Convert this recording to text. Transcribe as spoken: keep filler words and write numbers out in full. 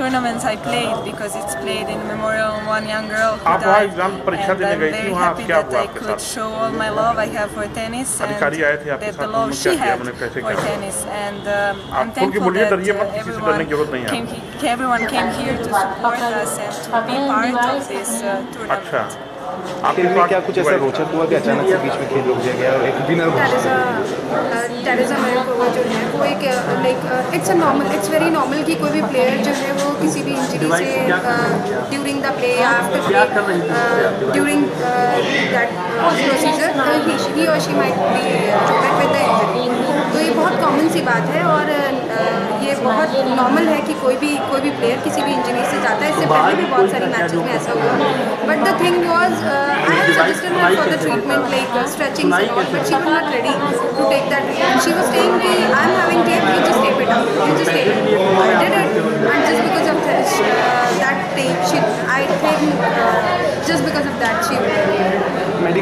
tournaments I played because it's played in memorial of one young girl who died, and I'm very happy that I could show all my love I have for tennis and that the love she had for tennis, and um, I'm thankful that everyone came, everyone came here to support us and to be part of this uh, tournament. That is a uh, that is a miracle जो है वो एक like uh, it's a normal it's very normal कि कोई भी player जो है वो किसी भी injury से uh, during the play या after play uh, during uh, that procedure uh, he, he or she might be treated with the injury. तो ये बहुत common सी बात है और uh, ये बहुत normal है कि कोई भी कोई भी player किसी भी injury से जाता है. इससे पहले भी बहुत सारी matches में ऐसा हुआ. But the thing was uh, I had suggested her for the treatment like uh, stretching and all, but she was not ready to take that. And she was saying, I'm having tape, you just tape it up, you just tape it. I did it, and just because of that, she, uh, that tape, she, I think uh, just because of that she.